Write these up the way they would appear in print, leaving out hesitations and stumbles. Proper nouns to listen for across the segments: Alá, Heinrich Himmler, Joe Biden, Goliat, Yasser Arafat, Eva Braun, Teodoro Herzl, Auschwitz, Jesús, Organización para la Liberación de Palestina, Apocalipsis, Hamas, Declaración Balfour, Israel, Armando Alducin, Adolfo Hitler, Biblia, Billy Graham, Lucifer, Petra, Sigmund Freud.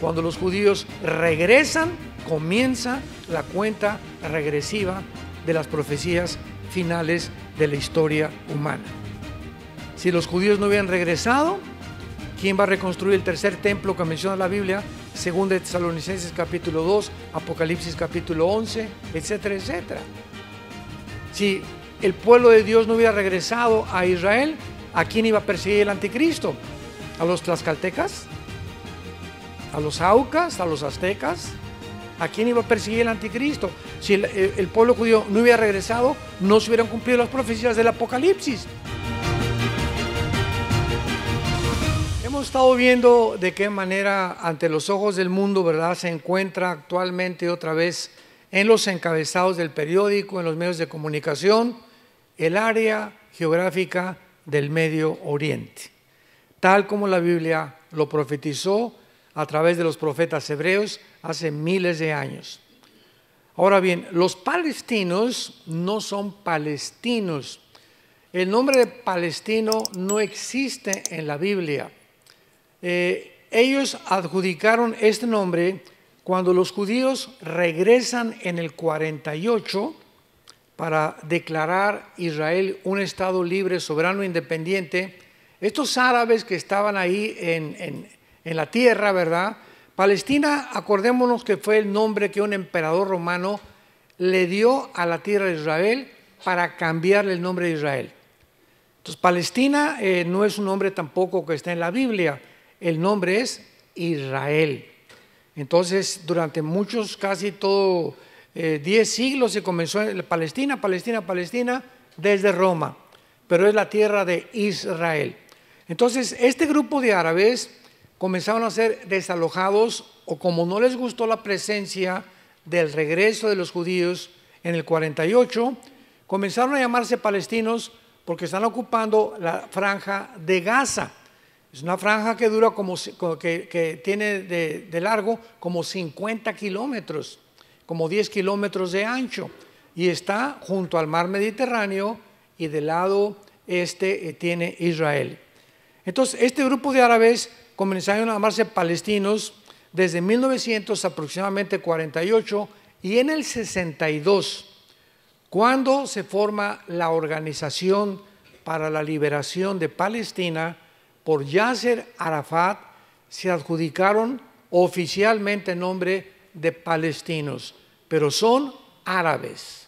Cuando los judíos regresan, comienza la cuenta regresiva de las profecías finales de la historia humana. Si los judíos no hubieran regresado, ¿quién va a reconstruir el tercer templo que menciona la Biblia? Segunda de Tesalonicenses capítulo 2, Apocalipsis capítulo 11, etcétera, etcétera. Si el pueblo de Dios no hubiera regresado a Israel, ¿a quién iba a perseguir el anticristo? ¿A los tlaxcaltecas? ¿A los aucas? ¿A los aztecas? ¿A quién iba a perseguir el anticristo? Si el pueblo judío no hubiera regresado, no se hubieran cumplido las profecías del Apocalipsis. Hemos estado viendo de qué manera ante los ojos del mundo, ¿verdad?, se encuentra actualmente otra vez en los encabezados del periódico, en los medios de comunicación, el área geográfica del Medio Oriente, tal como la Biblia lo profetizó a través de los profetas hebreos hace miles de años. Ahora bien, los palestinos no son palestinos. El nombre de palestino no existe en la Biblia. Ellos adjudicaron este nombre cuando los judíos regresan en el 48 para declarar Israel un Estado libre, soberano, independiente. Estos árabes que estaban ahí en la tierra, ¿verdad? Palestina, acordémonos que fue el nombre que un emperador romano le dio a la tierra de Israel para cambiarle el nombre de Israel. Entonces, Palestina no es un nombre tampoco que está en la Biblia, el nombre es Israel. Entonces, durante muchos, casi todo 10 siglos se comenzó en Palestina, desde Roma, pero es la tierra de Israel. Entonces, este grupo de árabes comenzaron a ser desalojados, o como no les gustó la presencia del regreso de los judíos en el 48, comenzaron a llamarse palestinos porque están ocupando la franja de Gaza. Es una franja que dura que tiene de largo como 50 kilómetros, como 10 kilómetros de ancho, y está junto al mar Mediterráneo, y del lado este tiene Israel. Entonces, este grupo de árabes comenzaron a llamarse palestinos desde 1900 aproximadamente 48, y en el 62, cuando se forma la Organización para la Liberación de Palestina, por Yasser Arafat se adjudicaron oficialmente el nombre de palestinos, pero son árabes.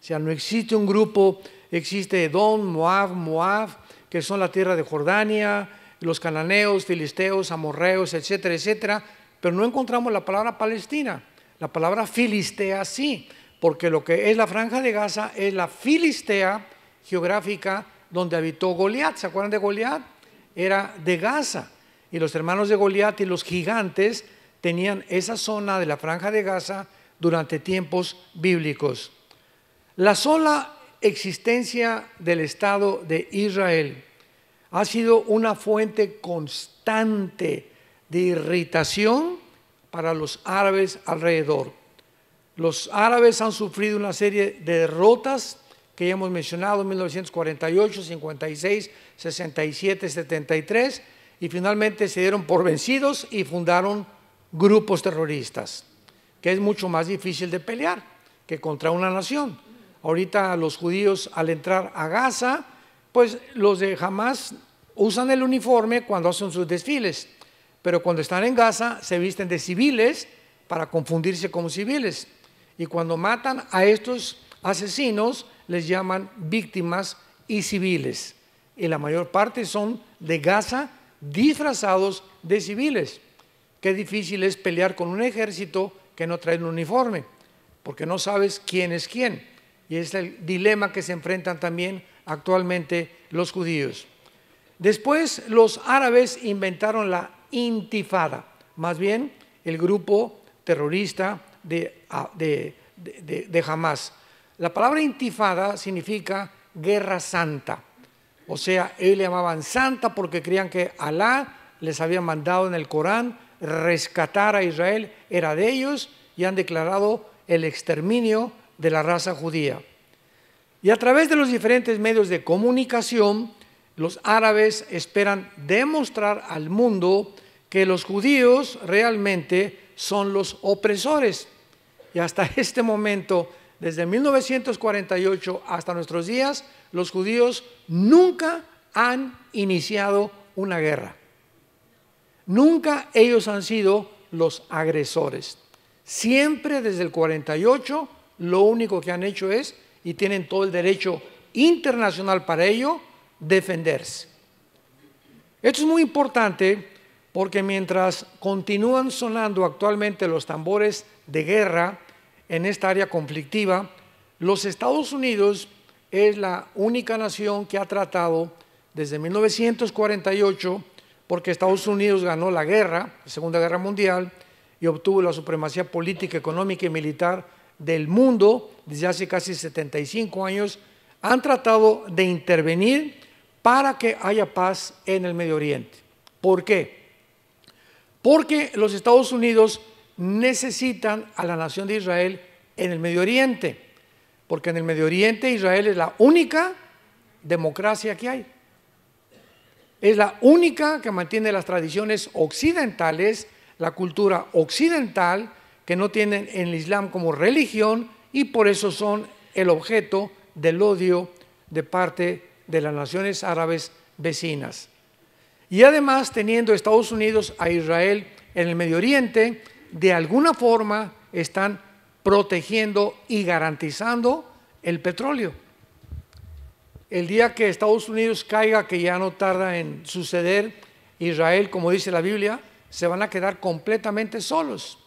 O sea, no existe un grupo, existe Edom, Moab, que son la tierra de Jordania, los cananeos, filisteos, amorreos, etcétera, etcétera, pero no encontramos la palabra palestina, la palabra filistea sí, porque lo que es la franja de Gaza es la filistea geográfica donde habitó Goliat. ¿Se acuerdan de Goliat? Era de Gaza, y los hermanos de Goliat y los gigantes tenían esa zona de la franja de Gaza durante tiempos bíblicos. La sola existencia del Estado de Israel ha sido una fuente constante de irritación para los árabes alrededor. Los árabes han sufrido una serie de derrotas que ya hemos mencionado, 1948, 56, 67, 73, y finalmente se dieron por vencidos y fundaron grupos terroristas, que es mucho más difícil de pelear que contra una nación. Ahorita los judíos al entrar a Gaza, pues los de Hamas usan el uniforme cuando hacen sus desfiles, pero cuando están en Gaza se visten de civiles para confundirse como civiles, y cuando matan a estos asesinos les llaman víctimas y civiles, y la mayor parte son de Gaza disfrazados de civiles. Qué difícil es pelear con un ejército que no trae un uniforme, porque no sabes quién es quién, y es el dilema que se enfrentan también actualmente los judíos. Después los árabes inventaron la intifada, más bien el grupo terrorista de Hamas. La palabra intifada significa guerra santa, o sea, ellos le llamaban santa porque creían que Alá les había mandado en el Corán rescatar a Israel, era de ellos, y han declarado el exterminio de la raza judía. Y a través de los diferentes medios de comunicación, los árabes esperan demostrar al mundo que los judíos realmente son los opresores. Y hasta este momento, desde 1948 hasta nuestros días, los judíos nunca han iniciado una guerra. Nunca ellos han sido los agresores. Siempre desde el 48 lo único que han hecho es, y tienen todo el derecho internacional para ello, defenderse. Esto es muy importante porque mientras continúan sonando actualmente los tambores de guerra en esta área conflictiva, los Estados Unidos es la única nación que ha tratado desde 1948, porque Estados Unidos ganó la guerra, la Segunda Guerra Mundial, y obtuvo la supremacía política, económica y militar del mundo desde hace casi 75 años, han tratado de intervenir para que haya paz en el Medio Oriente. ¿Por qué? Porque los Estados Unidos necesitan a la nación de Israel en el Medio Oriente, porque en el Medio Oriente Israel es la única democracia que hay. Es la única que mantiene las tradiciones occidentales, la cultura occidental, que no tienen el Islam como religión y por eso son el objeto del odio de parte de las naciones árabes vecinas. Y además, teniendo Estados Unidos a Israel en el Medio Oriente, de alguna forma están protegiendo y garantizando el petróleo. El día que Estados Unidos caiga, que ya no tarda en suceder, Israel, como dice la Biblia, se van a quedar completamente solos.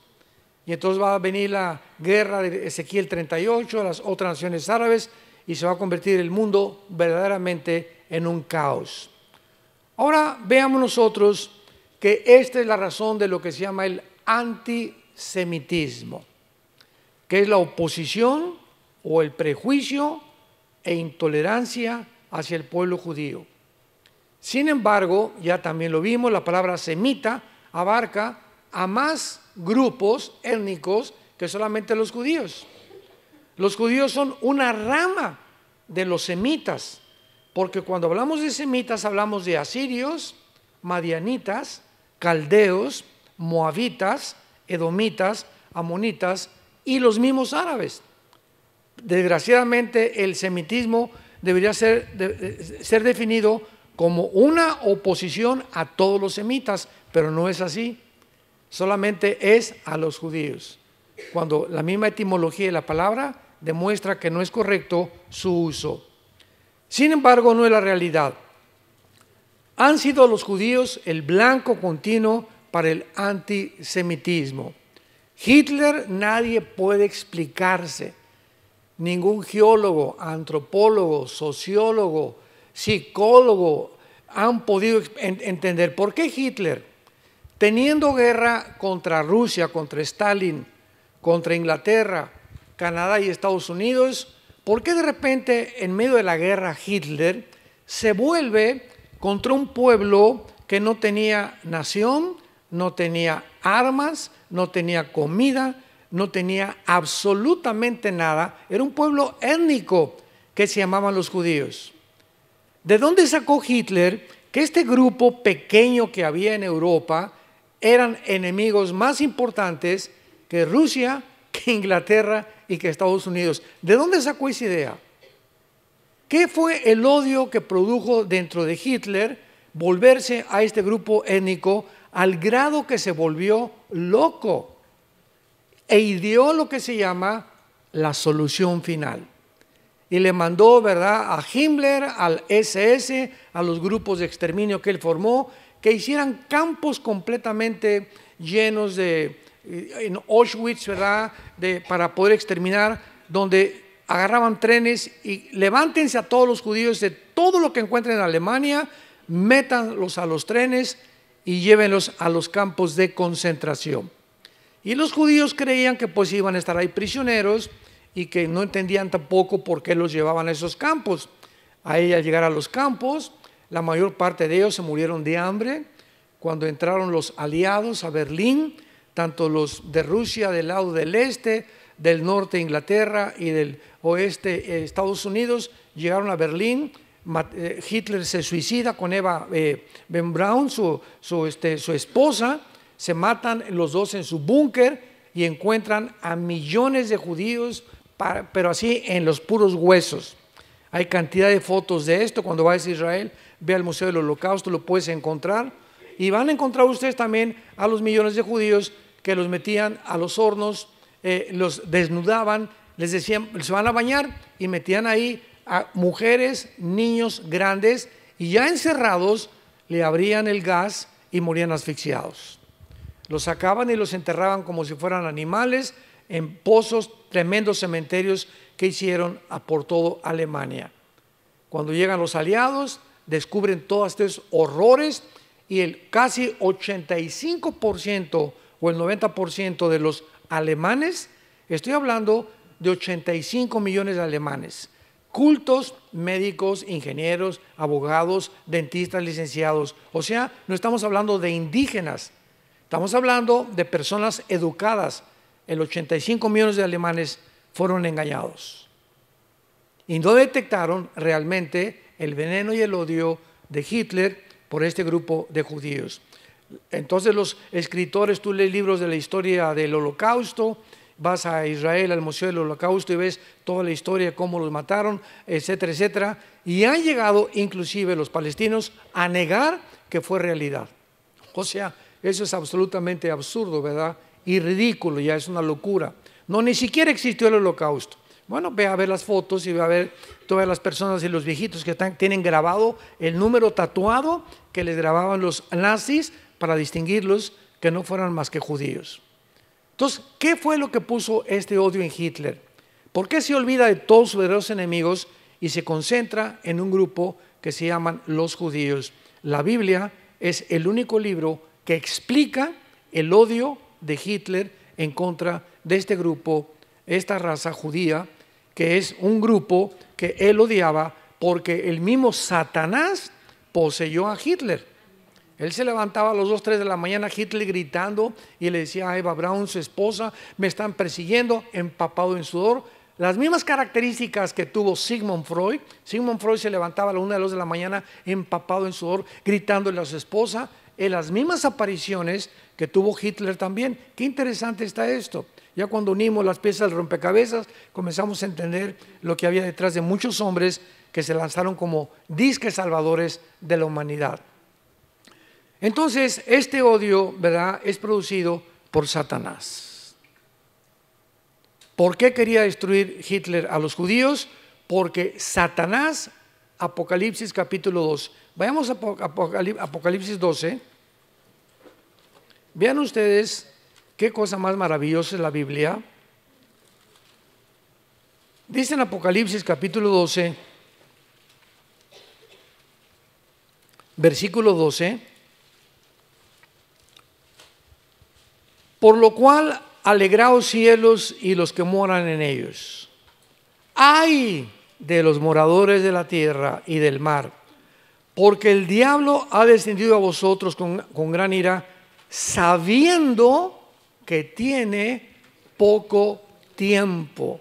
Y entonces va a venir la guerra de Ezequiel 38, las otras naciones árabes, y se va a convertir el mundo verdaderamente en un caos. Ahora veamos nosotros que esta es la razón de lo que se llama el antisemitismo, que es la oposición o el prejuicio e intolerancia hacia el pueblo judío. Sin embargo, ya también lo vimos, la palabra semita abarca a más grupos étnicos que solamente los judíos. Los judíos son una rama de los semitas, porque cuando hablamos de semitas hablamos de asirios, madianitas, caldeos, moabitas, edomitas, amonitas y los mismos árabes. Desgraciadamente, el semitismo debería ser definido como una oposición a todos los semitas, pero no es así. Solamente es a los judíos, cuando la misma etimología de la palabra demuestra que no es correcto su uso. Sin embargo, no es la realidad. Han sido los judíos el blanco continuo para el antisemitismo. Hitler, nadie puede explicarse. Ningún geólogo, antropólogo, sociólogo, psicólogo han podido entender por qué Hitler, teniendo guerra contra Rusia, contra Stalin, contra Inglaterra, Canadá y Estados Unidos, ¿por qué de repente en medio de la guerra Hitler se vuelve contra un pueblo que no tenía nación, no tenía armas, no tenía comida, no tenía absolutamente nada? Era un pueblo étnico que se llamaban los judíos. ¿De dónde sacó Hitler que este grupo pequeño que había en Europa eran enemigos más importantes que Rusia, que Inglaterra y que Estados Unidos? ¿De dónde sacó esa idea? ¿Qué fue el odio que produjo dentro de Hitler volverse a este grupo étnico al grado que se volvió loco e ideó lo que se llama la solución final? Y le mandó, ¿verdad?, a Himmler, al SS, a los grupos de exterminio que él formó, que hicieran campos completamente llenos de en Auschwitz, ¿verdad?, para poder exterminar, donde agarraban trenes y levántense a todos los judíos de todo lo que encuentren en Alemania, métanlos a los trenes y llévenlos a los campos de concentración. Y los judíos creían que pues iban a estar ahí prisioneros y que no entendían tampoco por qué los llevaban a esos campos. Ahí, al llegar a los campos, la mayor parte de ellos se murieron de hambre. Cuando entraron los aliados a Berlín, tanto los de Rusia del lado del este, del norte Inglaterra y del oeste Estados Unidos, llegaron a Berlín, Hitler se suicida con Eva Braun, su esposa, se matan los dos en su búnker y encuentran a millones de judíos, pero así en los puros huesos. Hay cantidad de fotos de esto. Cuando vayas a Israel, ve al Museo del Holocausto, lo puedes encontrar. Y van a encontrar ustedes también a los millones de judíos que los metían a los hornos, los desnudaban, les decían, se van a bañar, y metían ahí a mujeres, niños, grandes, y ya encerrados le abrían el gas y morían asfixiados. Los sacaban y los enterraban como si fueran animales en pozos, tremendos cementerios que hicieron por toda Alemania. Cuando llegan los aliados, descubren todos estos horrores, y el casi 85% o el 90% de los alemanes, estoy hablando de 85 millones de alemanes, cultos, médicos, ingenieros, abogados, dentistas, licenciados. O sea, no estamos hablando de indígenas, estamos hablando de personas educadas. El 85 millones de alemanes fueron engañados y no detectaron realmente el veneno y el odio de Hitler por este grupo de judíos. Entonces los escritores, tú lees libros de la historia del Holocausto, vas a Israel al Museo del Holocausto y ves toda la historia, cómo los mataron, etcétera, etcétera, y han llegado inclusive los palestinos a negar que fue realidad. O sea, eso es absolutamente absurdo, ¿verdad? Y ridículo, ya es una locura. No, ni siquiera existió el Holocausto. Bueno, ve a ver las fotos y ve a ver todas las personas y los viejitos que tienen grabado el número tatuado que les grababan los nazis para distinguirlos, que no fueran más que judíos. Entonces, ¿qué fue lo que puso este odio en Hitler? ¿Por qué se olvida de todos sus verdaderos enemigos y se concentra en un grupo que se llaman los judíos? La Biblia es el único libro que explica el odio de Hitler en contra de este grupo, esta raza judía, que es un grupo que él odiaba porque el mismo Satanás poseyó a Hitler. Él se levantaba a las 2, 3 de la mañana, Hitler gritando, y le decía a Eva Braun, su esposa, me están persiguiendo, empapado en sudor. Las mismas características que tuvo Sigmund Freud. Sigmund Freud se levantaba a la 1 de las 2 de la mañana, empapado en sudor, gritándole a su esposa, en las mismas apariciones que tuvo Hitler también. Qué interesante está esto. Ya cuando unimos las piezas del rompecabezas, comenzamos a entender lo que había detrás de muchos hombres que se lanzaron como disques salvadores de la humanidad. Entonces, este odio, ¿verdad?, es producido por Satanás. ¿Por qué quería destruir Hitler a los judíos? Porque Satanás, Apocalipsis capítulo 2. Vayamos a Apocalipsis 12. Vean ustedes qué cosa más maravillosa es la Biblia. Dice en Apocalipsis capítulo 12, versículo 12. Por lo cual, alegraos cielos y los que moran en ellos. ¡Ay de los moradores de la tierra y del mar! Porque el diablo ha descendido a vosotros con gran ira, sabiendo que tiene poco tiempo.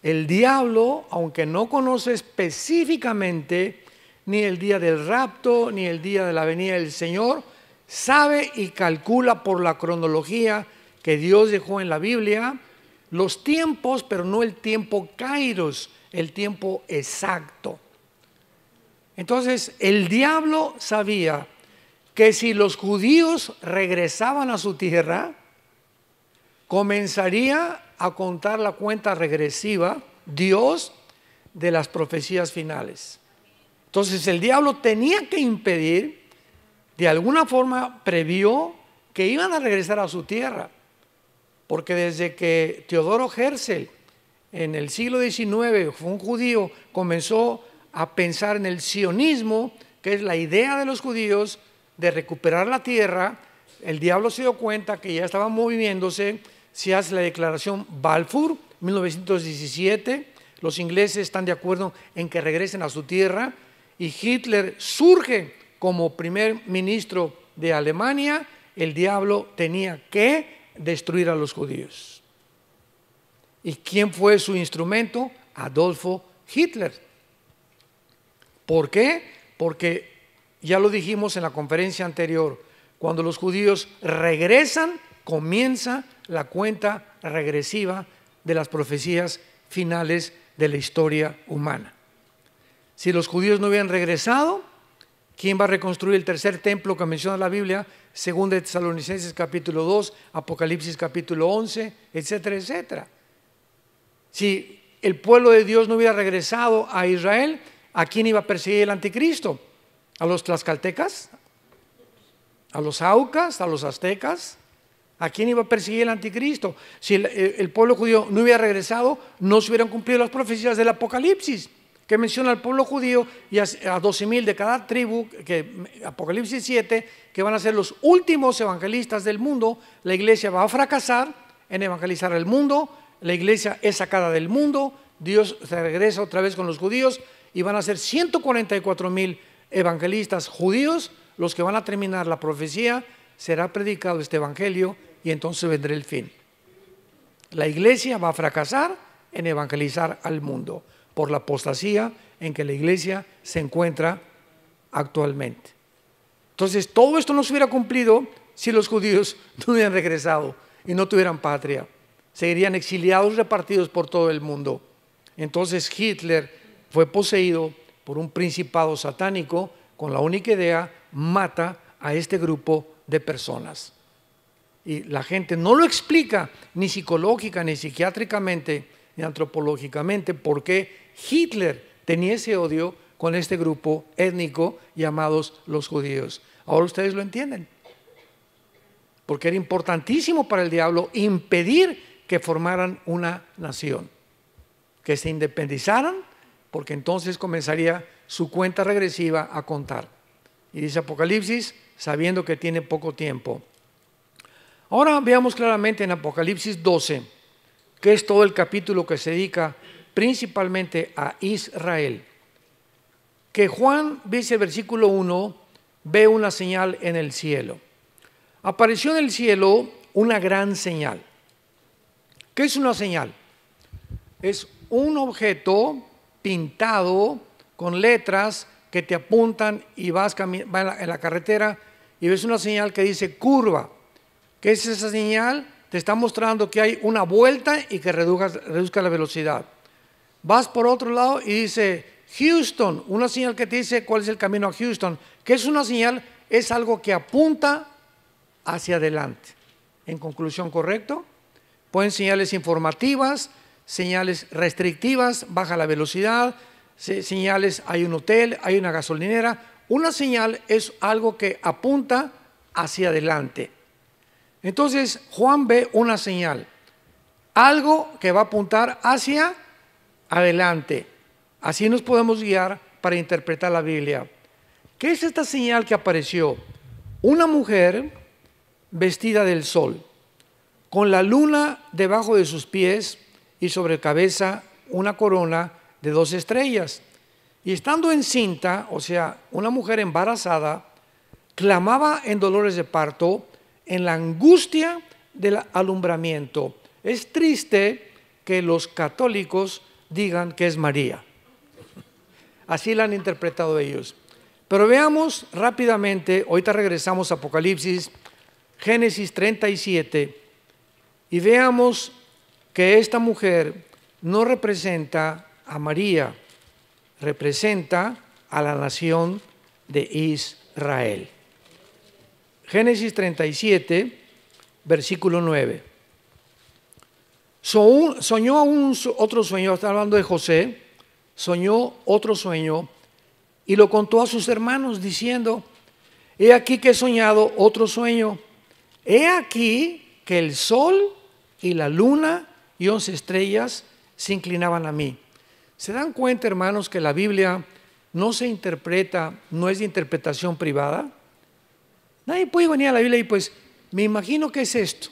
El diablo, aunque no conoce específicamente ni el día del rapto, ni el día de la venida del Señor, sabe y calcula por la cronología que Dios dejó en la Biblia los tiempos, pero no el tiempo kairos, el tiempo exacto. Entonces, el diablo sabía que si los judíos regresaban a su tierra, comenzaría a contar la cuenta regresiva, Dios, de las profecías finales. Entonces, el diablo tenía que impedir. De alguna forma previó que iban a regresar a su tierra, porque desde que Teodoro Herzl en el siglo XIX, fue un judío, comenzó a pensar en el sionismo, que es la idea de los judíos de recuperar la tierra, el diablo se dio cuenta que ya estaba moviéndose. Se hace la declaración Balfour, 1917, los ingleses están de acuerdo en que regresen a su tierra, y Hitler surge como primer ministro de Alemania. El diablo tenía que destruir a los judíos. ¿Y quién fue su instrumento? Adolfo Hitler. ¿Por qué? Porque, ya lo dijimos en la conferencia anterior, cuando los judíos regresan, comienza la cuenta regresiva de las profecías finales de la historia humana. Si los judíos no hubieran regresado, ¿quién va a reconstruir el tercer templo que menciona la Biblia? 2 Tesalonicenses capítulo 2, Apocalipsis capítulo 11, etcétera, etcétera. Si el pueblo de Dios no hubiera regresado a Israel, ¿a quién iba a perseguir el anticristo? ¿A los tlaxcaltecas? ¿A los aucas? ¿A los aztecas? ¿A quién iba a perseguir el anticristo? Si el pueblo judío no hubiera regresado, no se hubieran cumplido las profecías del Apocalipsis, que menciona al pueblo judío y a 12,000 de cada tribu, Apocalipsis 7, que van a ser los últimos evangelistas del mundo. La iglesia va a fracasar en evangelizar al mundo, la iglesia es sacada del mundo, Dios se regresa otra vez con los judíos y van a ser 144,000 evangelistas judíos los que van a terminar la profecía. Será predicado este evangelio y entonces vendrá el fin. La iglesia va a fracasar en evangelizar al mundo por la apostasía en que la iglesia se encuentra actualmente. Entonces, todo esto no se hubiera cumplido si los judíos no hubieran regresado y no tuvieran patria. Seguirían exiliados, repartidos por todo el mundo. Entonces, Hitler fue poseído por un principado satánico con la única idea: mata a este grupo de personas. Y la gente no lo explica, ni psicológica, ni psiquiátricamente, y antropológicamente, porque Hitler tenía ese odio con este grupo étnico llamados los judíos. Ahora ustedes lo entienden, porque era importantísimo para el diablo impedir que formaran una nación, que se independizaran, porque entonces comenzaría su cuenta regresiva a contar. Y dice Apocalipsis, sabiendo que tiene poco tiempo. Ahora veamos claramente en Apocalipsis 12, que es todo el capítulo que se dedica principalmente a Israel, que Juan, dice versículo 1, ve una señal en el cielo. Apareció en el cielo una gran señal. ¿Qué es una señal? Es un objeto pintado con letras que te apuntan y vas en la carretera y ves una señal que dice curva. ¿Qué es esa señal? Te está mostrando que hay una vuelta y que reduzca la velocidad. Vas por otro lado y dice Houston, una señal que te dice cuál es el camino a Houston. ¿Qué es una señal? Es algo que apunta hacia adelante. En conclusión, ¿correcto? Pueden señales informativas, señales restrictivas, baja la velocidad, señales, hay un hotel, hay una gasolinera. Una señal es algo que apunta hacia adelante. Entonces, Juan ve una señal, algo que va a apuntar hacia adelante. Así nos podemos guiar para interpretar la Biblia. ¿Qué es esta señal que apareció? Una mujer vestida del sol, con la luna debajo de sus pies y sobre la cabeza una corona de 2 estrellas. Y estando encinta, o sea, una mujer embarazada, clamaba en dolores de parto, en la angustia del alumbramiento. Es triste que los católicos digan que es María. Así la han interpretado ellos. Pero veamos rápidamente, ahorita regresamos a Apocalipsis, Génesis 37, y veamos que esta mujer no representa a María, representa a la nación de Israel. Génesis 37, versículo 9. Soñó otro sueño, está hablando de José, soñó otro sueño y lo contó a sus hermanos diciendo: he aquí que he soñado otro sueño, he aquí que el sol y la luna y 11 estrellas se inclinaban a mí. ¿Se dan cuenta, hermanos, que la Biblia no se interpreta, no es de interpretación privada? Nadie puede venir a la Biblia y pues me imagino que es esto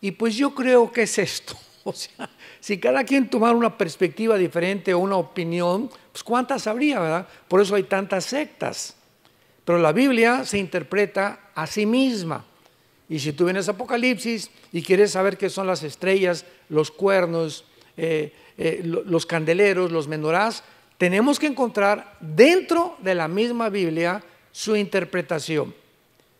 y pues yo creo que es esto. O sea, si cada quien tomara una perspectiva diferente o una opinión, pues cuántas habría, ¿verdad? Por eso hay tantas sectas. Pero la Biblia se interpreta a sí misma. Y si tú vienes a Apocalipsis y quieres saber qué son las estrellas, los cuernos, los candeleros, los menorás, tenemos que encontrar dentro de la misma Biblia su interpretación.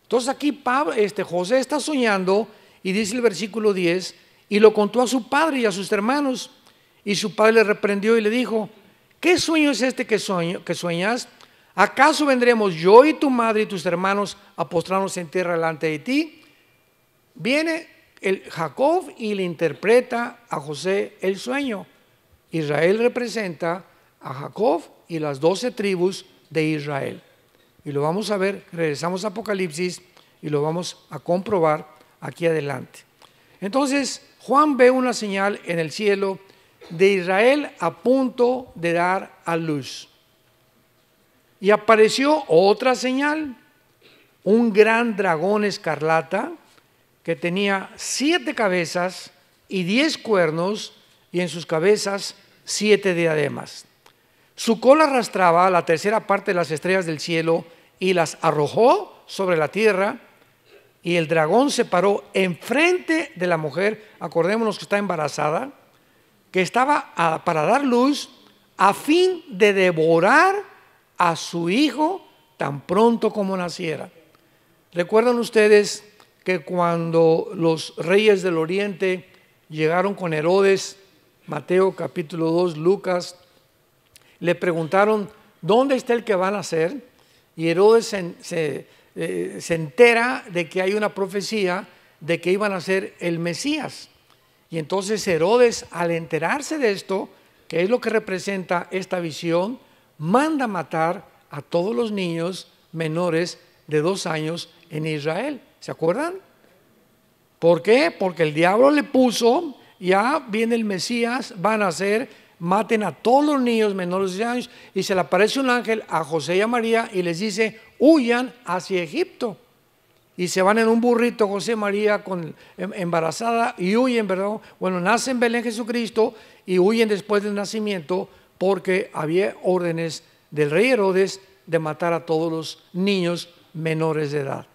Entonces aquí Pablo, José está soñando y dice el versículo 10, y lo contó a su padre y a sus hermanos, y su padre le reprendió y le dijo, ¿qué sueño es este que sueñas? ¿Acaso vendremos yo y tu madre y tus hermanos a postrarnos en tierra delante de ti? Viene Jacob y le interpreta a José el sueño. Israel representa a Jacob y las 12 tribus de Israel. Y lo vamos a ver, regresamos a Apocalipsis y lo vamos a comprobar aquí adelante. Entonces, Juan ve una señal en el cielo de Israel a punto de dar a luz. Y apareció otra señal, un gran dragón escarlata que tenía 7 cabezas y 10 cuernos, y en sus cabezas 7 diademas. Su cola arrastraba la tercera parte de las estrellas del cielo y las arrojó sobre la tierra, y el dragón se paró enfrente de la mujer, acordémonos que está embarazada, que estaba para dar luz, a fin de devorar a su hijo tan pronto como naciera. ¿Recuerdan ustedes que cuando los reyes del oriente llegaron con Herodes, Mateo capítulo 2, Lucas, le preguntaron dónde está el que va a nacer? Y Herodes se entera de que hay una profecía de que iba a nacer el Mesías. Y entonces Herodes, al enterarse de esto, que es lo que representa esta visión, manda matar a todos los niños menores de 2 años en Israel. ¿Se acuerdan? ¿Por qué? Porque el diablo le puso, ya viene el Mesías, va a nacer, maten a todos los niños menores de 2 años, y se le aparece un ángel a José y a María y les dice, huyan hacia Egipto. Y se van en un burrito José y María embarazada y huyen, ¿verdad? Bueno, nace en Belén Jesucristo y huyen después del nacimiento porque había órdenes del rey Herodes de matar a todos los niños menores de edad.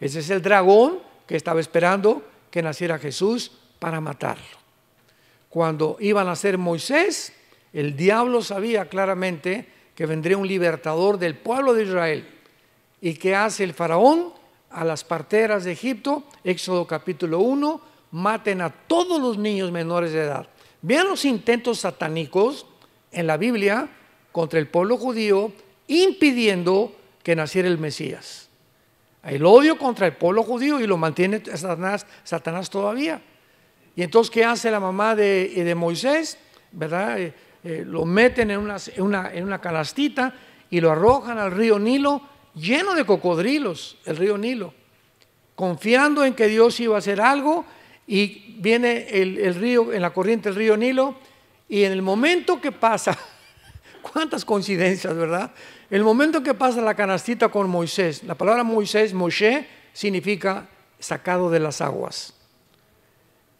Ese es el dragón que estaba esperando que naciera Jesús para matarlo. Cuando iba a nacer Moisés, el diablo sabía claramente que vendría un libertador del pueblo de Israel. ¿Y qué hace el faraón? A las parteras de Egipto, Éxodo capítulo 1, maten a todos los niños menores de edad. Vean los intentos satánicos en la Biblia contra el pueblo judío, impidiendo que naciera el Mesías. El odio contra el pueblo judío, y lo mantiene Satanás todavía. Y entonces, ¿qué hace la mamá de Moisés? ¿Verdad? Lo meten en una canastita y lo arrojan al río Nilo, lleno de cocodrilos, el río Nilo, confiando en que Dios iba a hacer algo, y viene el río, en la corriente del río Nilo, y en el momento que pasa, cuántas coincidencias, ¿verdad? El momento que pasa la canastita con Moisés, la palabra Moisés, Moshe, significa sacado de las aguas.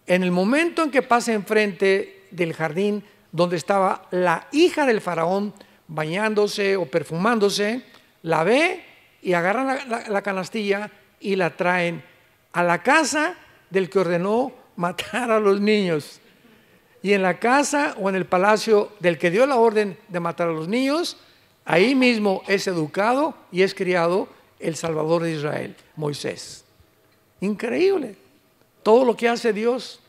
En el momento en que pasa enfrente del jardín donde estaba la hija del faraón bañándose o perfumándose, la ve y agarran la canastilla y la traen a la casa del que ordenó matar a los niños. Y en la casa o en el palacio del que dio la orden de matar a los niños, ahí mismo es educado y es criado el Salvador de Israel, Moisés. Increíble. Todo lo que hace Dios,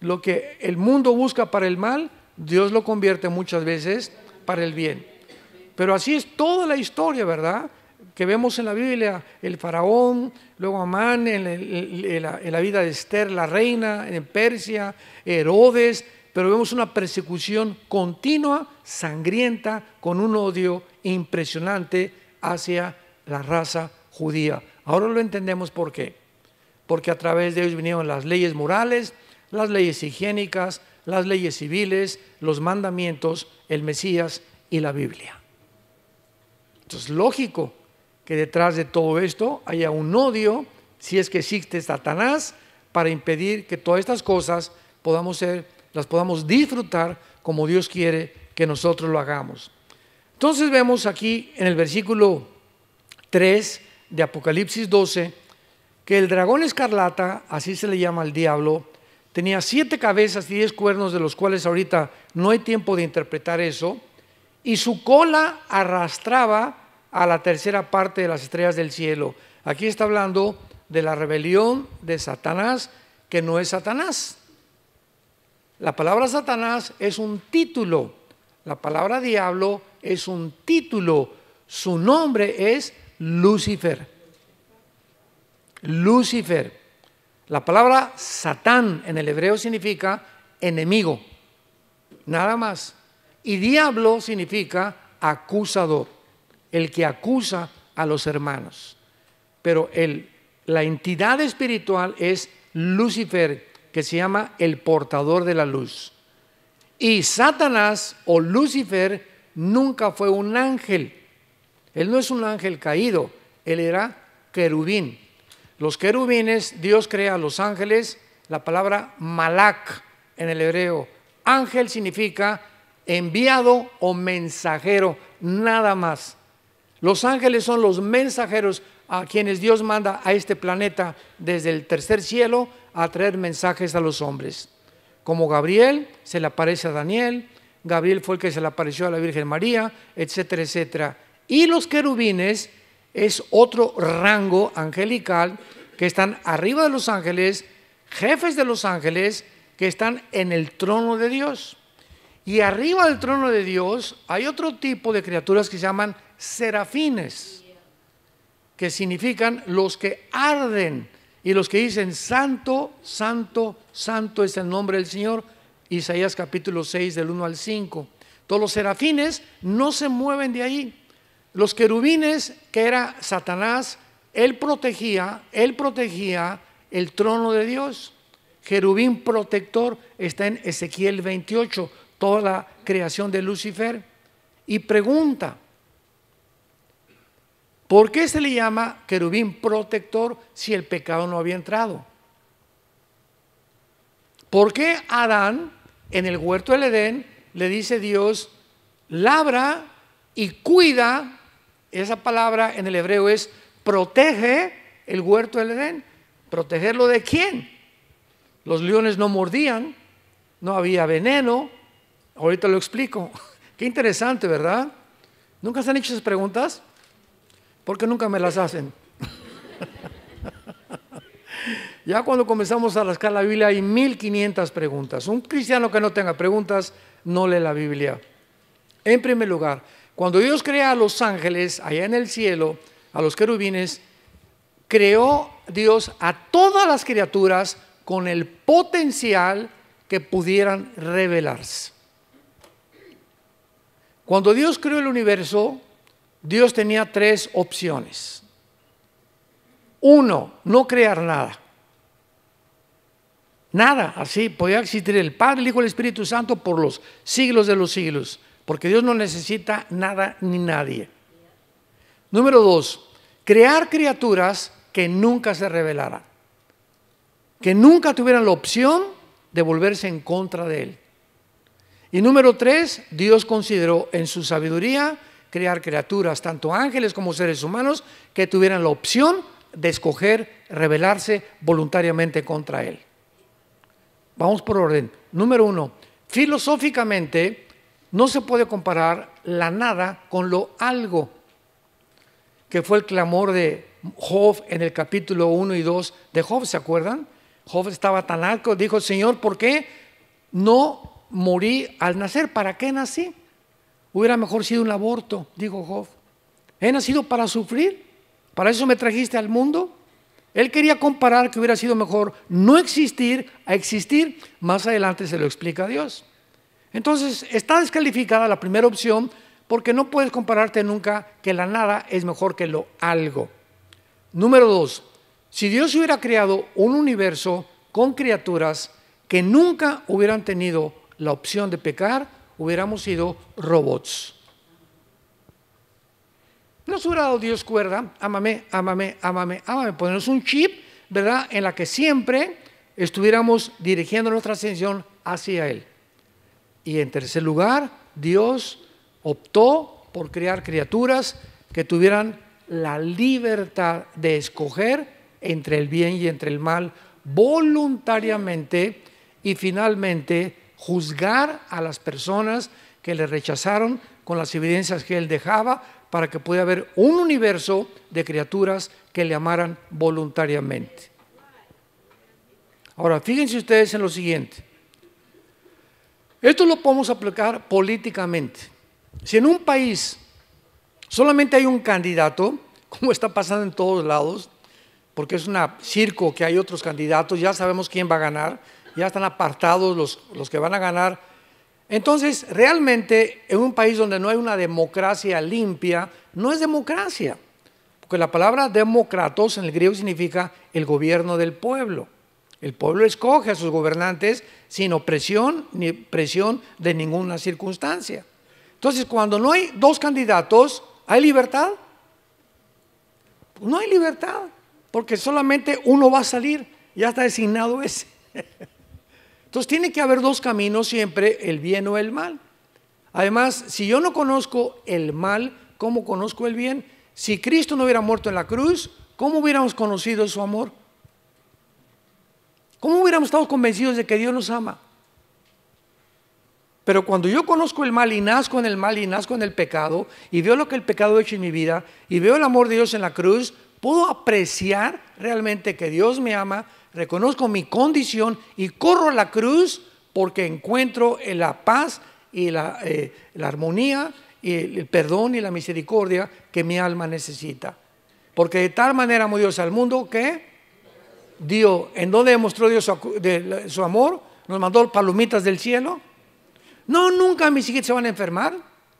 lo que el mundo busca para el mal, Dios lo convierte muchas veces para el bien. Pero así es toda la historia, ¿verdad? Que vemos en la Biblia, el faraón, luego Amán, en la vida de Esther, la reina, en Persia, Herodes, pero vemos una persecución continua, sangrienta, con un odio impresionante hacia la raza judía. Ahora lo entendemos por qué. Porque a través de ellos vinieron las leyes morales, las leyes higiénicas, las leyes civiles, los mandamientos, el Mesías y la Biblia. Entonces, lógico que detrás de todo esto haya un odio, si es que existe Satanás, para impedir que todas estas cosas las podamos disfrutar como Dios quiere que nosotros lo hagamos. Entonces vemos aquí en el versículo 3 de Apocalipsis 12 que el dragón escarlata, así se le llama al diablo, tenía 7 cabezas y 10 cuernos, de los cuales ahorita no hay tiempo de interpretar eso, y su cola arrastraba a la tercera parte de las estrellas del cielo. Aquí está hablando de la rebelión de Satanás, que no es Satanás. La palabra Satanás es un título, la palabra diablo es un título, su nombre es Lucifer. Lucifer. La palabra Satán en el hebreo significa enemigo, nada más. Y diablo significa acusador, el que acusa a los hermanos. Pero la entidad espiritual es Lucifer, que se llama el portador de la luz. Y Satanás o Lucifer nunca fue un ángel. Él no es un ángel caído, él era querubín. Los querubines, Dios crea a los ángeles, la palabra malak en el hebreo. Ángel significa enviado o mensajero, nada más. Los ángeles son los mensajeros a quienes Dios manda a este planeta desde el tercer cielo a traer mensajes a los hombres. Como Gabriel se le aparece a Daniel, Gabriel fue el que se le apareció a la Virgen María, etcétera, etcétera. Y los querubines es otro rango angelical que están arriba de los ángeles, jefes de los ángeles que están en el trono de Dios. Y arriba del trono de Dios hay otro tipo de criaturas que se llaman serafines, que significan los que arden y los que dicen santo, santo, santo es el nombre del Señor. Isaías capítulo 6 del 1 al 5. Todos los serafines no se mueven de ahí. Los querubines, que era Satanás, él protegía el trono de Dios. Querubín protector está en Ezequiel 28, toda la creación de Lucifer. Y pregunta, ¿por qué se le llama querubín protector si el pecado no había entrado? ¿Por qué Adán, en el huerto del Edén, le dice Dios, labra y cuida? Esa palabra en el hebreo es protege el huerto del Edén. ¿Protegerlo de quién? Los leones no mordían, no había veneno. Ahorita lo explico. Qué interesante, ¿verdad? ¿Nunca se han hecho esas preguntas? ¿Por qué nunca me las hacen? Ya cuando comenzamos a rascar la Biblia hay 1500 preguntas. Un cristiano que no tenga preguntas no lee la Biblia. En primer lugar, cuando Dios crea a los ángeles allá en el cielo, a los querubines, creó Dios a todas las criaturas con el potencial que pudieran revelarse. Cuando Dios creó el universo, Dios tenía tres opciones. Uno, no crear nada. Nada, así podía existir el Padre, el Hijo y el Espíritu Santo por los siglos de los siglos. Porque Dios no necesita nada ni nadie. Número dos, crear criaturas que nunca se rebelaran, que nunca tuvieran la opción de volverse en contra de Él. Y número tres, Dios consideró en su sabiduría crear criaturas, tanto ángeles como seres humanos, que tuvieran la opción de escoger rebelarse voluntariamente contra Él. Vamos por orden. Número uno, filosóficamente, no se puede comparar la nada con lo algo, que fue el clamor de Job en el capítulo 1 y 2 de Job, ¿se acuerdan? Job estaba tan alto, dijo, Señor, ¿por qué no morí al nacer? ¿Para qué nací? Hubiera mejor sido un aborto, dijo Job. ¿He nacido para sufrir? ¿Para eso me trajiste al mundo? Él quería comparar que hubiera sido mejor no existir a existir. Más adelante se lo explica a Dios. Entonces, está descalificada la primera opción porque no puedes compararte nunca que la nada es mejor que lo algo. Número dos, si Dios hubiera creado un universo con criaturas que nunca hubieran tenido la opción de pecar, hubiéramos sido robots. Nos hubiera dado Dios cuerda, ámame, ámame, ámame, ámame, ponernos un chip, ¿verdad?, en la que siempre estuviéramos dirigiendo nuestra atención hacia Él. Y en tercer lugar, Dios optó por crear criaturas que tuvieran la libertad de escoger entre el bien y entre el mal voluntariamente y finalmente juzgar a las personas que le rechazaron con las evidencias que él dejaba para que pudiera haber un universo de criaturas que le amaran voluntariamente. Ahora, fíjense ustedes en lo siguiente. Esto lo podemos aplicar políticamente. Si en un país solamente hay un candidato, como está pasando en todos lados, porque es un circo que hay otros candidatos, ya sabemos quién va a ganar, ya están apartados los que van a ganar. Entonces, realmente, en un país donde no hay una democracia limpia, no es democracia, porque la palabra demókratos en el griego significa el gobierno del pueblo. El pueblo escoge a sus gobernantes sin opresión ni presión de ninguna circunstancia. Entonces, cuando no hay dos candidatos, ¿hay libertad? Pues no hay libertad, porque solamente uno va a salir, ya está designado ese. Entonces, tiene que haber dos caminos siempre, el bien o el mal. Además, si yo no conozco el mal, ¿cómo conozco el bien? Si Cristo no hubiera muerto en la cruz, ¿cómo hubiéramos conocido su amor? ¿Cómo hubiéramos estado convencidos de que Dios nos ama? Pero cuando yo conozco el mal y nazco en el mal y nazco en el pecado y veo lo que el pecado ha hecho en mi vida y veo el amor de Dios en la cruz, puedo apreciar realmente que Dios me ama, reconozco mi condición y corro a la cruz porque encuentro la paz y la armonía y el perdón y la misericordia que mi alma necesita. Porque de tal manera amó Dios al mundo que... Dios, ¿en dónde demostró Dios su amor? ¿Nos mandó palomitas del cielo? No, nunca mis hijos se van a enfermar,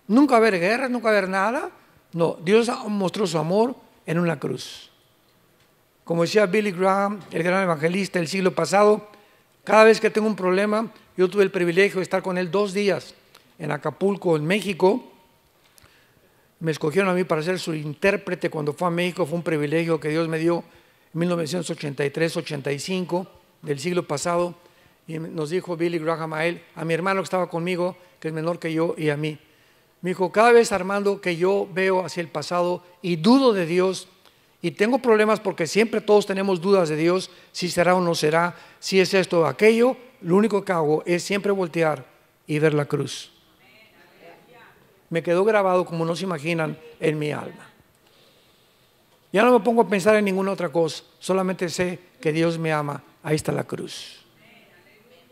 nunca va a haber guerra, nunca va a haber nada. No, Dios mostró su amor en una cruz. Como decía Billy Graham, el gran evangelista del siglo pasado, cada vez que tengo un problema, yo tuve el privilegio de estar con él 2 días en Acapulco, en México. Me escogieron a mí para ser su intérprete cuando fue a México, fue un privilegio que Dios me dio. 1983-85 del siglo pasado, y nos dijo Billy Graham a él, a mi hermano que estaba conmigo, que es menor que yo, y a mí. Me dijo, cada vez, Armando, que yo veo hacia el pasado y dudo de Dios, y tengo problemas porque siempre todos tenemos dudas de Dios, si será o no será, si es esto o aquello, lo único que hago es siempre voltear y ver la cruz. Me quedó grabado, como no se imaginan, en mi alma. Ya no me pongo a pensar en ninguna otra cosa, solamente sé que Dios me ama, ahí está la cruz.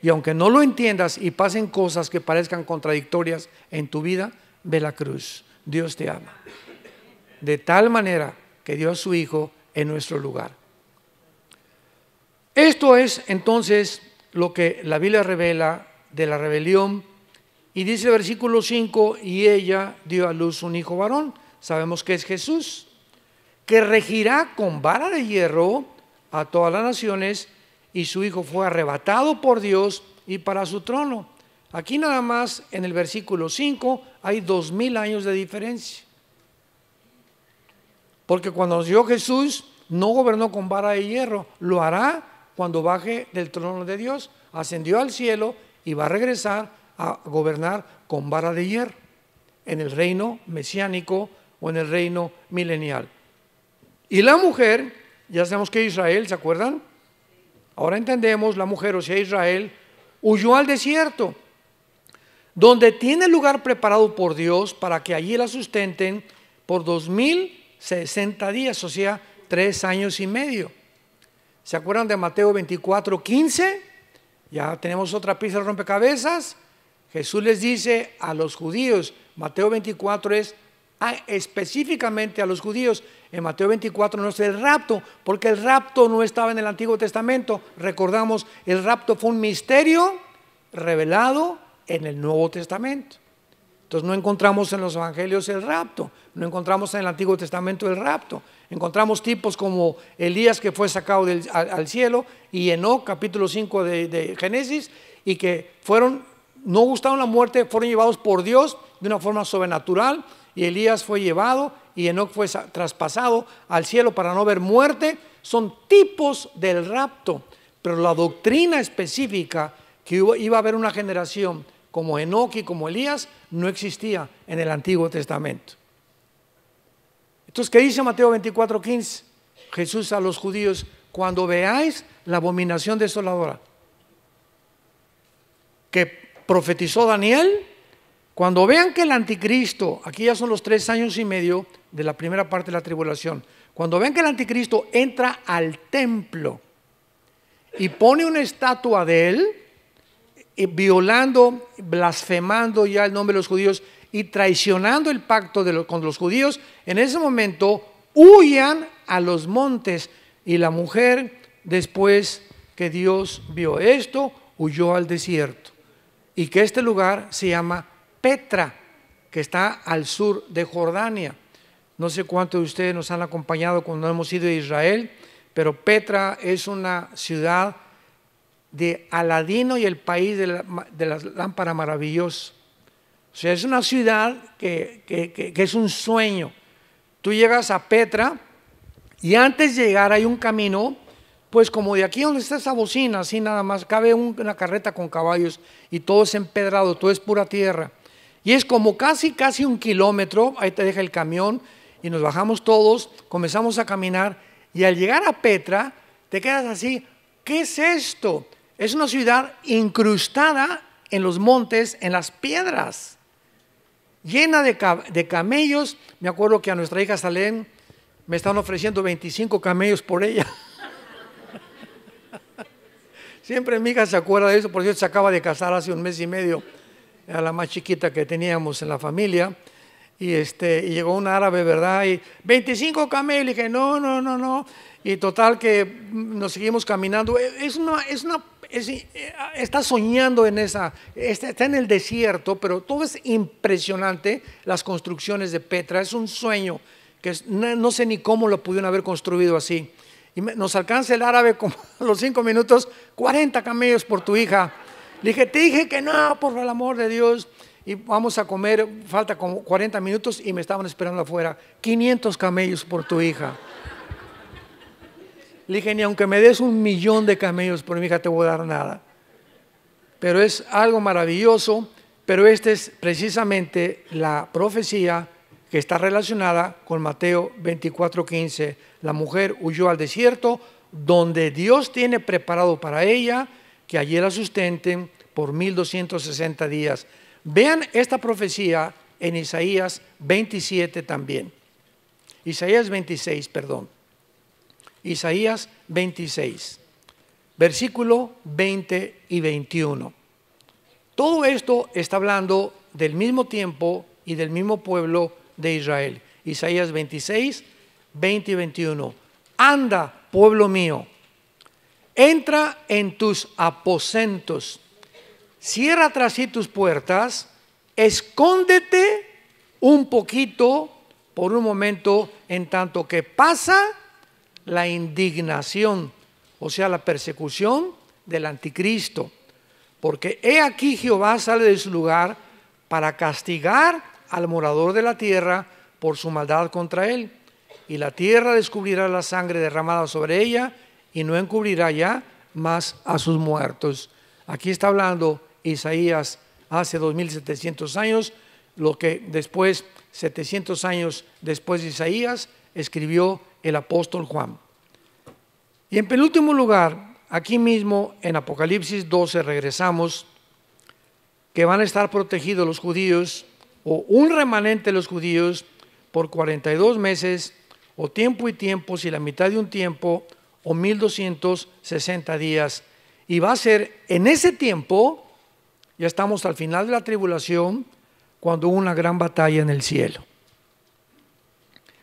Y aunque no lo entiendas y pasen cosas que parezcan contradictorias en tu vida, ve la cruz, Dios te ama. De tal manera que dio a su Hijo en nuestro lugar. Esto es entonces lo que la Biblia revela de la rebelión y dice el versículo 5, y ella dio a luz un hijo varón, sabemos que es Jesús, que regirá con vara de hierro a todas las naciones, y su hijo fue arrebatado por Dios y para su trono. Aquí nada más en el versículo 5 hay 2000 años de diferencia. Porque cuando nació Jesús no gobernó con vara de hierro, lo hará cuando baje del trono de Dios, ascendió al cielo y va a regresar a gobernar con vara de hierro en el reino mesiánico o en el reino milenial. Y la mujer, ya sabemos que Israel, ¿se acuerdan? Ahora entendemos, la mujer, o sea Israel, huyó al desierto, donde tiene lugar preparado por Dios para que allí la sustenten por 2060 días, o sea, 3 años y medio. ¿Se acuerdan de Mateo 24:15? Ya tenemos otra pieza de rompecabezas. Jesús les dice a los judíos, Mateo 24 es específicamente a los judíos. En Mateo 24 no es el rapto, porque el rapto no estaba en el Antiguo Testamento. Recordamos, el rapto fue un misterio revelado en el Nuevo Testamento. Entonces no encontramos en los evangelios el rapto, no encontramos en el Antiguo Testamento el rapto. Encontramos tipos como Elías, que fue sacado al cielo, y Enoc, capítulo 5 de Génesis, y que fueron, no gustaron la muerte, fueron llevados por Dios de una forma sobrenatural. Y Elías fue llevado y Enoc fue traspasado al cielo para no ver muerte. Son tipos del rapto, pero la doctrina específica que iba a haber una generación como Enoc y como Elías no existía en el Antiguo Testamento. Entonces, ¿qué dice Mateo 24:15? Jesús a los judíos, cuando veáis la abominación desoladora que profetizó Daniel, Cuando vean que el anticristo, aquí ya son los 3 años y medio de la primera parte de la tribulación, cuando vean que el anticristo entra al templo y pone una estatua de él, violando, blasfemando ya el nombre de los judíos y traicionando el pacto con los judíos, en ese momento huyan a los montes. Y la mujer, después que Dios vio esto, huyó al desierto. Y que este lugar se llama Petra, que está al sur de Jordania. No sé cuántos de ustedes nos han acompañado cuando hemos ido a Israel, pero Petra es una ciudad de Aladino y el país de las lámparas maravillosas. O sea, es una ciudad que es un sueño. Tú llegas a Petra y antes de llegar hay un camino, pues como de aquí donde está esa bocina, así nada más, cabe una carreta con caballos y todo es empedrado, todo es pura tierra. Y es como casi 1 kilómetro, ahí te deja el camión y nos bajamos todos, comenzamos a caminar y al llegar a Petra te quedas así, ¿qué es esto? Es una ciudad incrustada en los montes, en las piedras, llena de camellos. Me acuerdo que a nuestra hija Salén me estaban ofreciendo 25 camellos por ella. Siempre mi hija se acuerda de eso, por cierto, se acaba de casar hace 1 mes y medio. Era la más chiquita que teníamos en la familia, y llegó un árabe, ¿verdad? Y 25 camellos, y dije, no. Y total que nos seguimos caminando. Está soñando en esa, está en el desierto, pero todo es impresionante, las construcciones de Petra, es un sueño, que no sé ni cómo lo pudieron haber construido así. Y nos alcanza el árabe como a los 5 minutos, 40 camellos por tu hija. Le dije, te dije que no, por el amor de Dios. Y vamos a comer, falta como 40 minutos y me estaban esperando afuera. 500 camellos por tu hija. Le dije, ni aunque me des 1 millón de camellos por mi hija te voy a dar nada. Pero es algo maravilloso, pero esta es precisamente la profecía que está relacionada con Mateo 24:15. La mujer huyó al desierto donde Dios tiene preparado para ella, que allí la sustenten por 1260 días. Vean esta profecía en Isaías 27 también. Isaías 26, perdón. Isaías 26, versículo 20 y 21. Todo esto está hablando del mismo tiempo y del mismo pueblo de Israel. Isaías 26, 20 y 21. Anda, pueblo mío. Entra en tus aposentos, cierra tras sí tus puertas, escóndete un poquito por un momento en tanto que pasa la indignación, o sea, la persecución del anticristo. Porque he aquí Jehová sale de su lugar para castigar al morador de la tierra por su maldad contra él. Y la tierra descubrirá la sangre derramada sobre ella, y no encubrirá ya más a sus muertos. Aquí está hablando Isaías hace 2700 años, lo que después, 700 años después de Isaías, escribió el apóstol Juan. Y en penúltimo lugar, aquí mismo en Apocalipsis 12 regresamos, que van a estar protegidos los judíos, o un remanente de los judíos, por 42 meses, o tiempo y tiempo, si la mitad de un tiempo, o 1260 días, y va a ser en ese tiempo, ya estamos al final de la tribulación, cuando hubo una gran batalla en el cielo.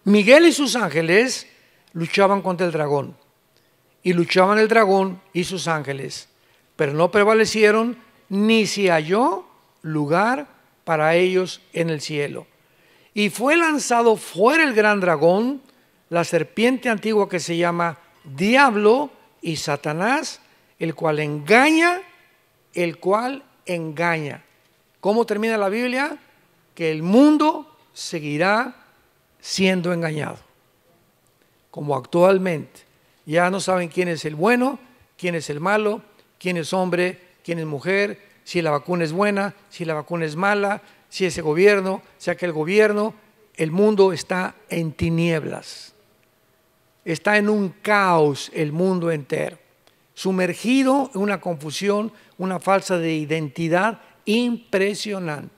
Miguel y sus ángeles luchaban contra el dragón, y luchaban el dragón y sus ángeles, pero no prevalecieron, ni se halló lugar para ellos en el cielo. Y fue lanzado fuera el gran dragón, la serpiente antigua que se llama Diablo y Satanás, el cual engaña. ¿Cómo termina la Biblia? Que el mundo seguirá siendo engañado, como actualmente. Ya no saben quién es el bueno, quién es el malo, quién es hombre, quién es mujer, si la vacuna es buena, si la vacuna es mala, si ese gobierno, si aquel gobierno. El mundo está en tinieblas. Está en un caos el mundo entero, sumergido en una confusión, una falsa de identidad impresionante.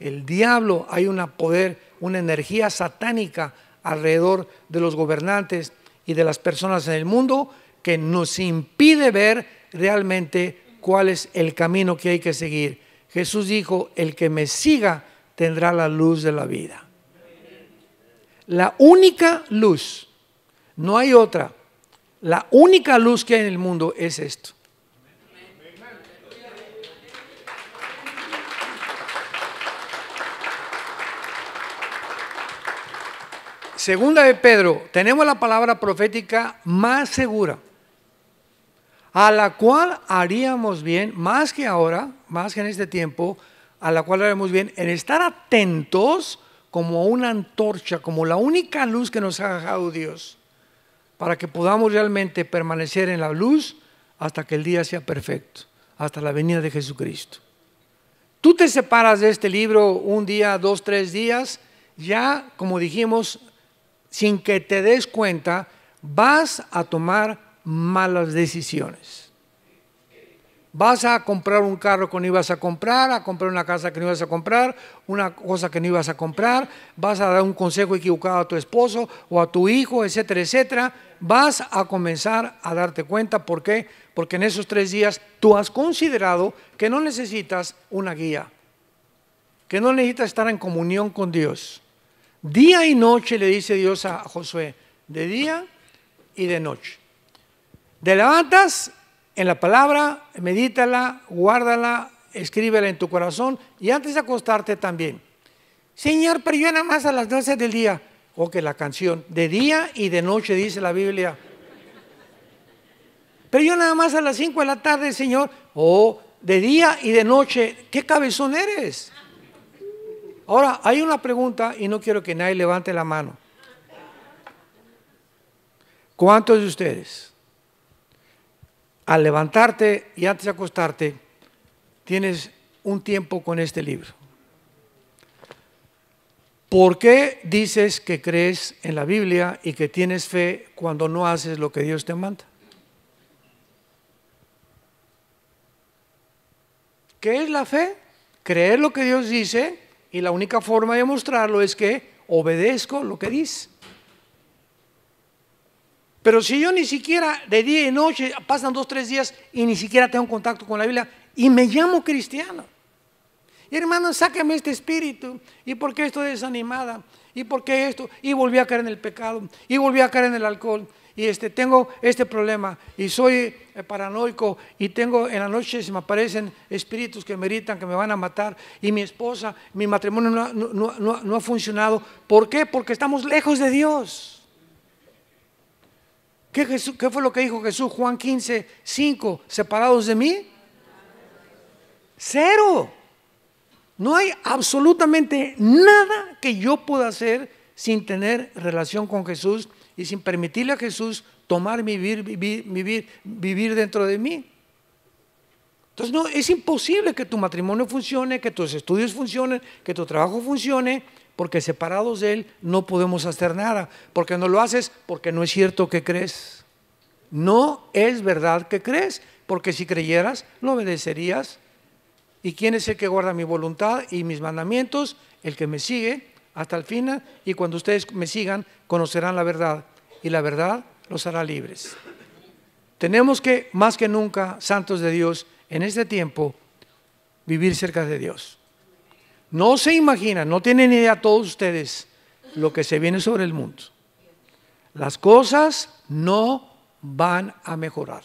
el diablo, hay un poder, una energía satánica alrededor de los gobernantes y de las personas en el mundo que nos impide ver realmente cuál es el camino que hay que seguir. Jesús dijo, el que me siga tendrá la luz de la vida. La única luz, no hay otra, la única luz que hay en el mundo es esto. Segunda de Pedro, tenemos la palabra profética más segura, a la cual haríamos bien, más que ahora, más que en este tiempo, a la cual haríamos bien en estar atentos como una antorcha, como la única luz que nos ha dejado Dios, para que podamos realmente permanecer en la luz hasta que el día sea perfecto, hasta la venida de Jesucristo. Tú te separas de este libro un día, dos, tres días, ya como dijimos, sin que te des cuenta, vas a tomar malas decisiones. Vas a comprar un carro que no ibas a comprar una casa que no ibas a comprar, una cosa que no ibas a comprar, vas a dar un consejo equivocado a tu esposo o a tu hijo, etcétera, etcétera. Vas a comenzar a darte cuenta. ¿Por qué? Porque en esos tres días tú has considerado que no necesitas una guía, que no necesitas estar en comunión con Dios. Día y noche le dice Dios a Josué, de día y de noche. Te levantas en la palabra, medítala, guárdala, escríbela en tu corazón y antes de acostarte también. Señor, pero yo nada más a las 12 del día. Ok, la canción, de día y de noche dice la Biblia. Pero yo nada más a las 5 de la tarde, Señor. Oh, de día y de noche, ¿qué cabezón eres? Ahora, hay una pregunta y no quiero que nadie levante la mano. ¿Cuántos de ustedes, al levantarte y antes de acostarte, tienes un tiempo con este libro? ¿Por qué dices que crees en la Biblia y que tienes fe cuando no haces lo que Dios te manda? ¿Qué es la fe? Creer lo que Dios dice. Y la única forma de mostrarlo es que obedezco lo que dice. Pero si yo ni siquiera de día y noche, pasan dos, tres días y ni siquiera tengo contacto con la Biblia y me llamo cristiano. Y hermano, sáqueme este espíritu. ¿Y por qué estoy desanimada? ¿Y por qué esto? Y volví a caer en el pecado. Y volví a caer en el alcohol. Y tengo este problema. Y soy paranoico. Y tengo en la noche se me aparecen espíritus que me gritan que me van a matar. Y mi esposa, mi matrimonio no ha funcionado. ¿Por qué? Porque estamos lejos de Dios. ¿Qué fue lo que dijo Jesús? Juan 15, 5. ¿Separados de mí? Cero. No hay absolutamente nada que yo pueda hacer sin tener relación con Jesús y sin permitirle a Jesús tomar mi vivir dentro de mí. Entonces no, es imposible que tu matrimonio funcione, que tus estudios funcionen, que tu trabajo funcione, porque separados de Él no podemos hacer nada. Porque no lo haces, porque no es cierto que crees. No es verdad que crees, porque si creyeras, lo obedecerías. ¿Y quién es el que guarda mi voluntad y mis mandamientos? El que me sigue hasta el final, y cuando ustedes me sigan, conocerán la verdad, y la verdad los hará libres. Tenemos que, más que nunca, santos de Dios, en este tiempo, vivir cerca de Dios. No se imaginan, no tienen idea todos ustedes, lo que se viene sobre el mundo. Las cosas no van a mejorar,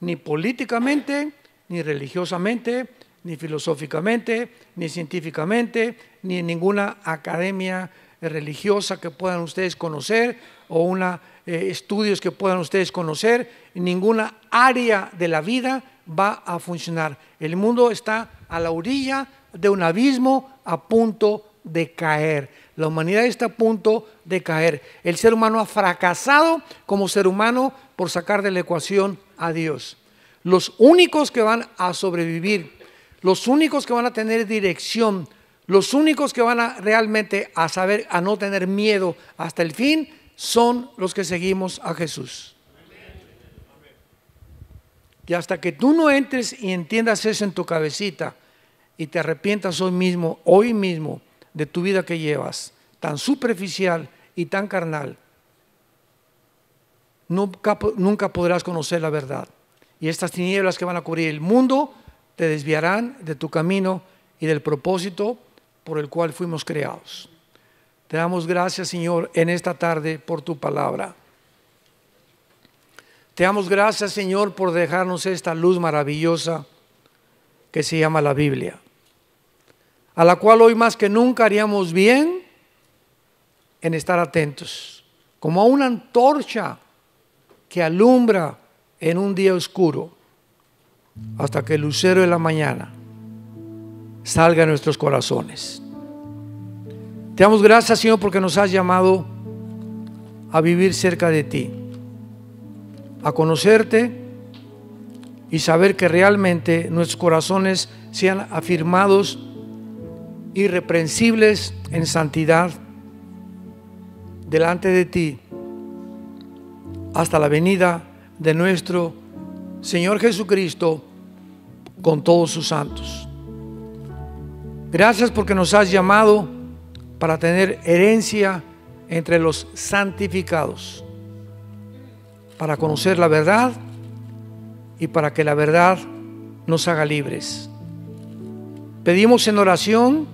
ni políticamente, ni religiosamente, ni filosóficamente, ni científicamente, ni en ninguna academia religiosa que puedan ustedes conocer o estudios que puedan ustedes conocer, ninguna área de la vida va a funcionar. El mundo está a la orilla de un abismo a punto de caer. La humanidad está a punto de caer. El ser humano ha fracasado como ser humano por sacar de la ecuación a Dios. Los únicos que van a sobrevivir, los únicos que van a tener dirección, los únicos que van a realmente a saber, a no tener miedo hasta el fin, son los que seguimos a Jesús. Y hasta que tú no entres y entiendas eso en tu cabecita y te arrepientas hoy mismo de tu vida que llevas, tan superficial y tan carnal, nunca podrás conocer la verdad. Y estas tinieblas que van a cubrir el mundo te desviarán de tu camino y del propósito por el cual fuimos creados. Te damos gracias, Señor, en esta tarde por tu palabra. Te damos gracias, Señor, por dejarnos esta luz maravillosa que se llama la Biblia, a la cual hoy más que nunca haríamos bien en estar atentos, como a una antorcha que alumbra en un día oscuro, hasta que el lucero de la mañana salga de nuestros corazones. Te damos gracias, Señor, porque nos has llamado a vivir cerca de ti, a conocerte y saber que realmente nuestros corazones sean afirmados, irreprensibles en santidad delante de ti, hasta la venida de nuestro Señor Jesucristo con todos sus santos. Gracias porque nos has llamado para tener herencia entre los santificados, para conocer la verdad y para que la verdad nos haga libres. Pedimos en oración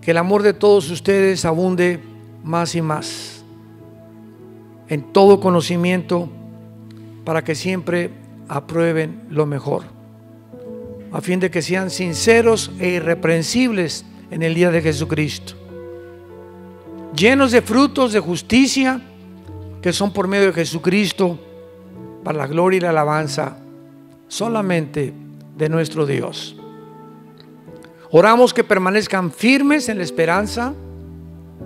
que el amor de todos ustedes abunde más y más en todo conocimiento, para que siempre aprueben lo mejor, a fin de que sean sinceros e irreprensibles en el día de Jesucristo, llenos de frutos de justicia que son por medio de Jesucristo, para la gloria y la alabanza solamente de nuestro Dios. Oramos que permanezcan firmes en la esperanza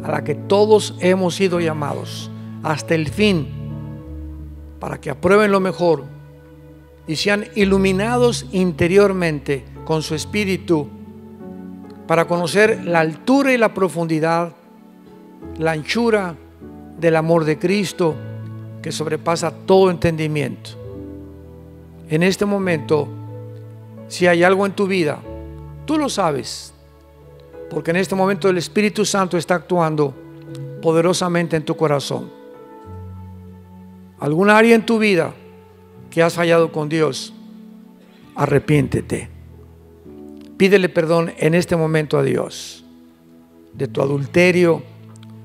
a la que todos hemos sido llamados hasta el fin, para que aprueben lo mejor y sean iluminados interiormente con su espíritu, para conocer la altura y la profundidad, la anchura del amor de Cristo, que sobrepasa todo entendimiento. En este momento, si hay algo en tu vida, tú lo sabes, porque en este momento el Espíritu Santo está actuando poderosamente en tu corazón. Alguna área en tu vida que has fallado con Dios, arrepiéntete. Pídele perdón en este momento a Dios de tu adulterio,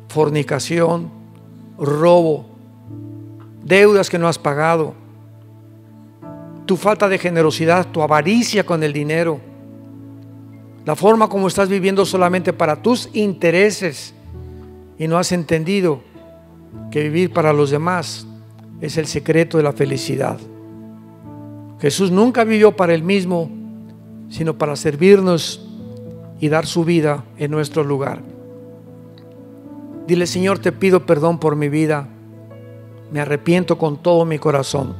fornicación, robo, deudas que no has pagado, tu falta de generosidad, tu avaricia con el dinero, la forma como estás viviendo solamente para tus intereses y no has entendido que vivir para los demás es el secreto de la felicidad. Jesús nunca vivió para él mismo, sino para servirnos y dar su vida en nuestro lugar. Dile: Señor, te pido perdón por mi vida, me arrepiento con todo mi corazón.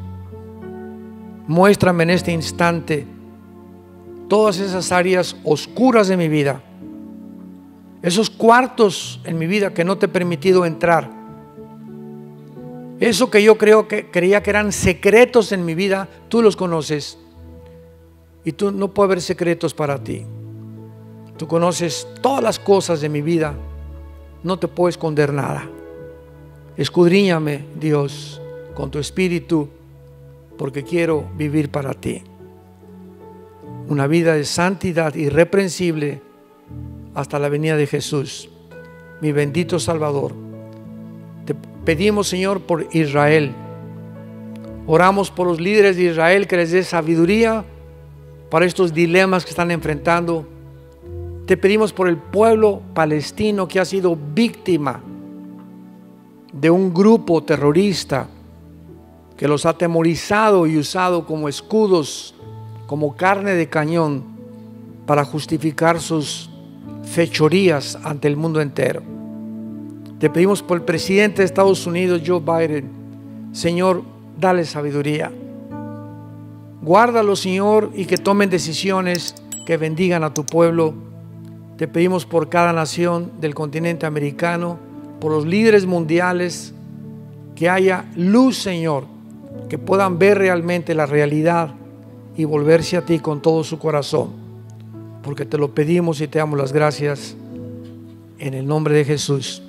Muéstrame en este instante todas esas áreas oscuras de mi vida, esos cuartos en mi vida que no te he permitido entrar, eso que yo creía que eran secretos en mi vida. Tú los conoces, y tú no puede haber secretos para ti. Tú conoces todas las cosas de mi vida, no te puedo esconder nada. Escudriñame, Dios, con tu espíritu, porque quiero vivir para ti una vida de santidad irreprensible hasta la venida de Jesús, mi bendito Salvador. Te pedimos, Señor, por Israel. Oramos por los líderes de Israel, que les dé sabiduría para estos dilemas que están enfrentando. Te pedimos por el pueblo palestino, que ha sido víctima de un grupo terrorista que los ha atemorizado y usado como escudos, como carne de cañón, para justificar sus fechorías ante el mundo entero. Te pedimos por el presidente de Estados Unidos, Joe Biden. Señor, dale sabiduría. Guárdalo, Señor, y que tomen decisiones que bendigan a tu pueblo. Te pedimos por cada nación del continente americano, por los líderes mundiales, que haya luz, Señor, que puedan ver realmente la realidad y volverse a ti con todo su corazón. porque te lo pedimos y te damos las gracias en el nombre de Jesús.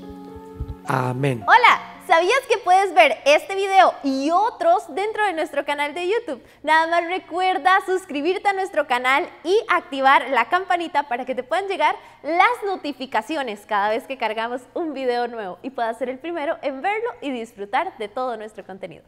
Amén. Hola, ¿sabías que puedes ver este video y otros dentro de nuestro canal de YouTube? Nada más recuerda suscribirte a nuestro canal y activar la campanita para que te puedan llegar las notificaciones cada vez que cargamos un video nuevo y puedas ser el primero en verlo y disfrutar de todo nuestro contenido.